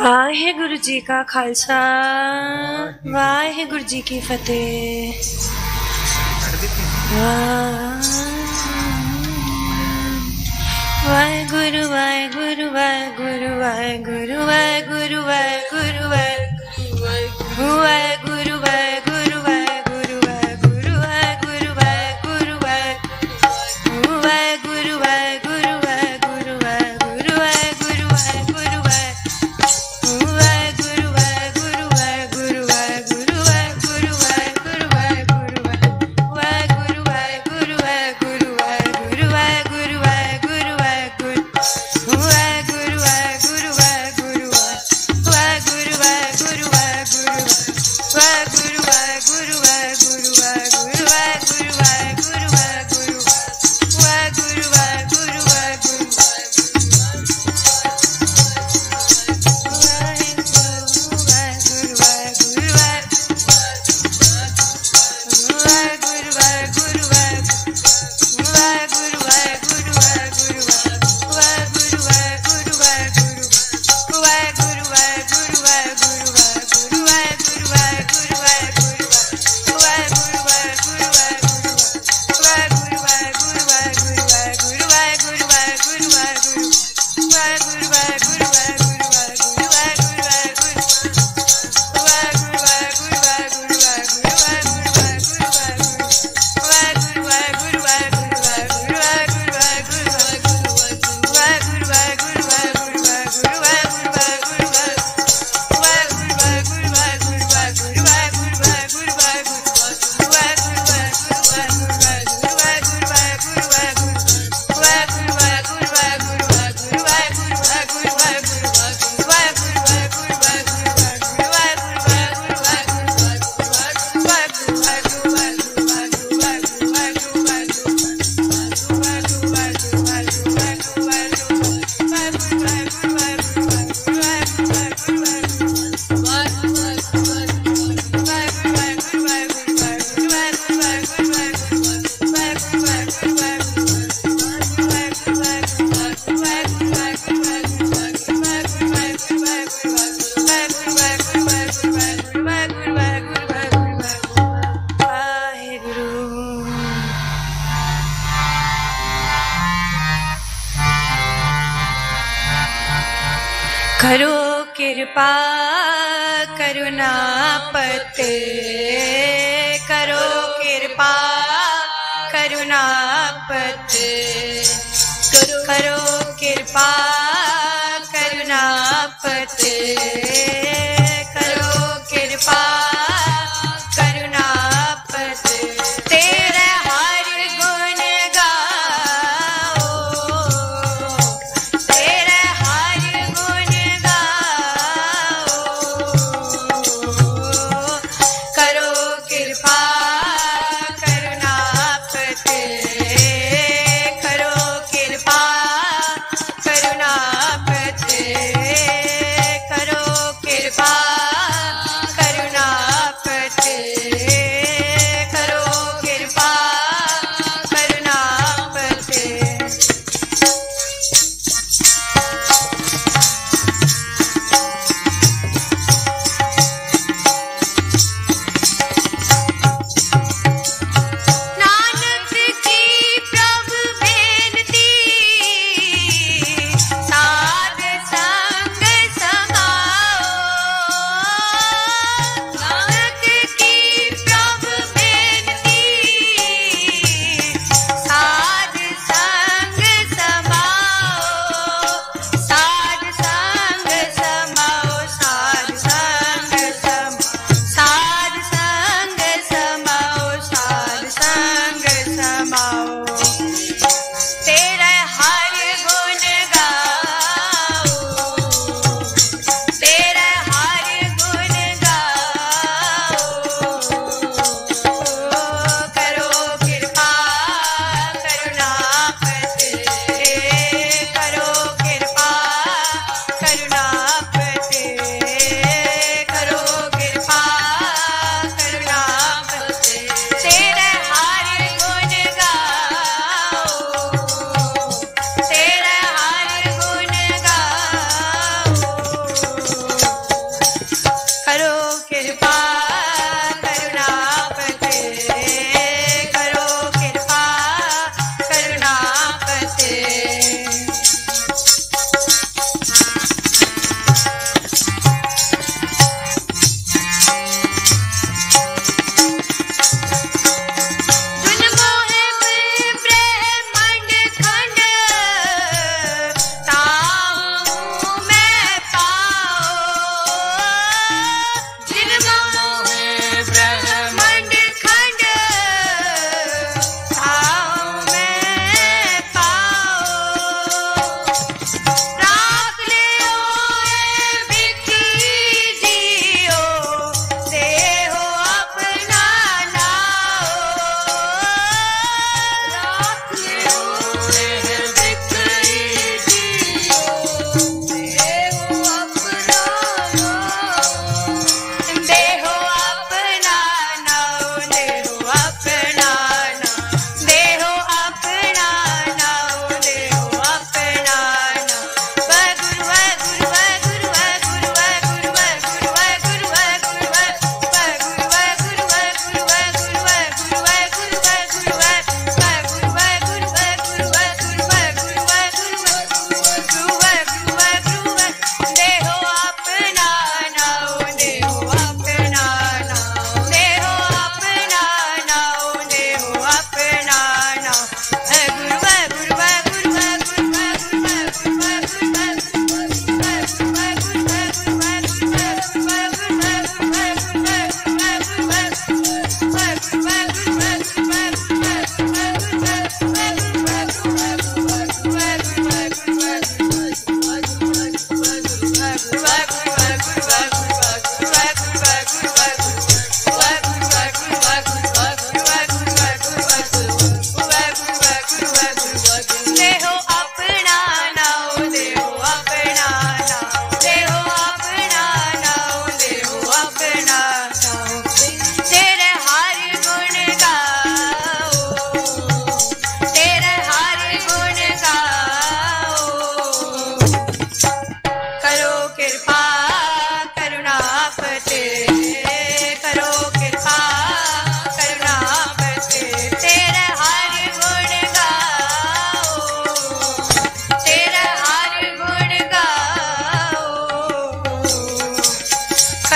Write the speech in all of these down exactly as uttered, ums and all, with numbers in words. वाहेगुरु जी का खालसा, वाहेगुरु जी की फतेह। वाहेगुरु वाहेगुरु वाहेगुरु वाहेगुरु वाहेगुरु वाहेगुरु वाहेगुरु वाहेगुरु वाहेगुरु।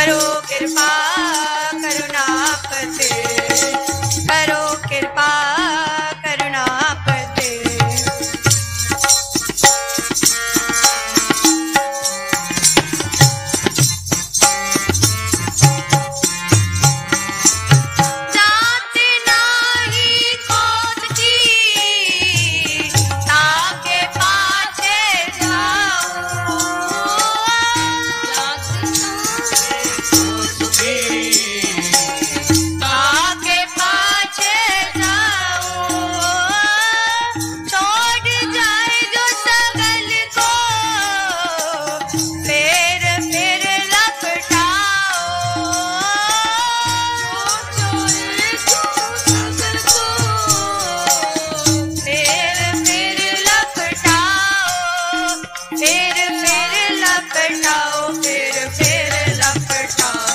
करो कृपा करुणा पते, करो कृपा करुणा पते। जात नाही कोट की ताके पाछे जाऊं, ताके पाछे जाऊं। छोड़ जाए जो सगल को फिर फिर लपटाओ, सगल को फिर फिर लपटाओ, फिर फिर लपटाओ, फिर फिर लपटाओ, फिर फिर लपटाओ,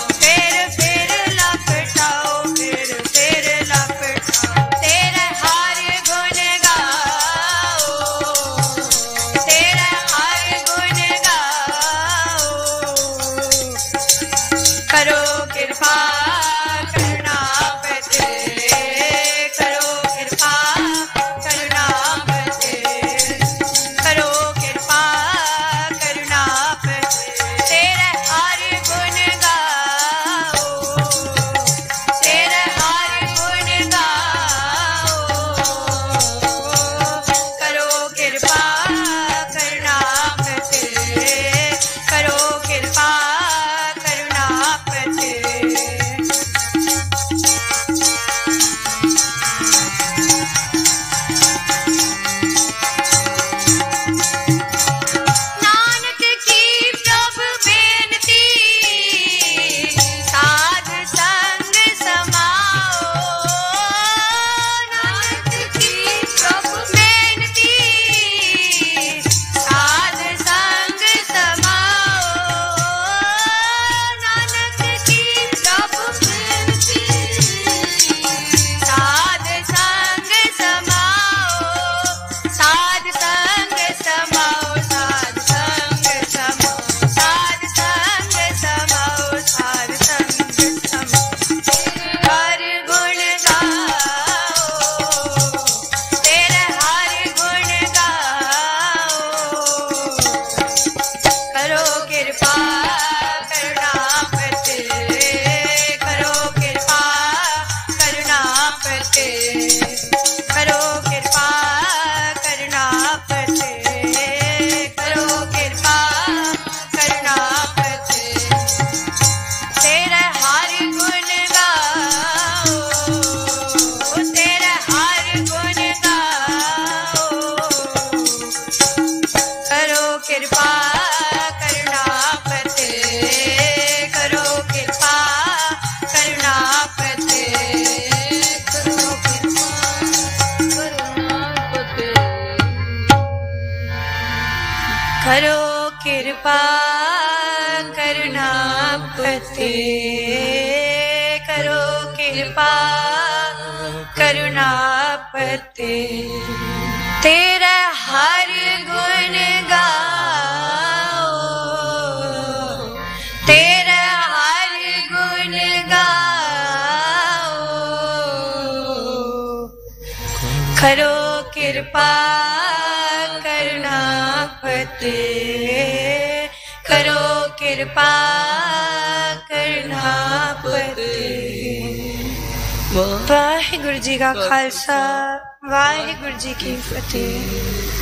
फिर फिर लपटाओ। तेरे हर गुण गाओ, तेरे हर गुण गाओ। करो कृपा करुणा पते, करो कृपा करुणा पते, करो कृपा करुणा पते। तेरे हर गुण गाओ, तेरे हर गुण गाओ। करो कृपा करुणा पते, करो कृपा करुणा पते। नानक की प्रभु बेनती साध संग समाओ, नानक की प्रभु बेनती साध संग समाओ, नानक की प्रभु बेनती साध संग समाओ, साध संग समाओ, साध संग समाओ, साध संग समाओ, साध संग समाओ। तेरे हर गुण गाओ, तेरे हर गुण गाओ। करो कृपा करुणा पते, करो कृपा करुणा पते, करो कृपा करुणा पते, करो कृपा करुणा पते। तेरे हर गुण गाओ, तेरे हर गुण गाओ। करो कृपा करुणा पते, करो कृपा करुणा पते, करो कृपा करुणा पते। करो कृपा करुणा पते, करो कृपा करुणा पते। तेरा हर गुण गाओ, तेरा हर गुण गाओ। करो कृपा करुणा पते, करो कृपा करुणा पते। वाहिगुरु जी का खालसा, वाहिगुरु जी की फतेह।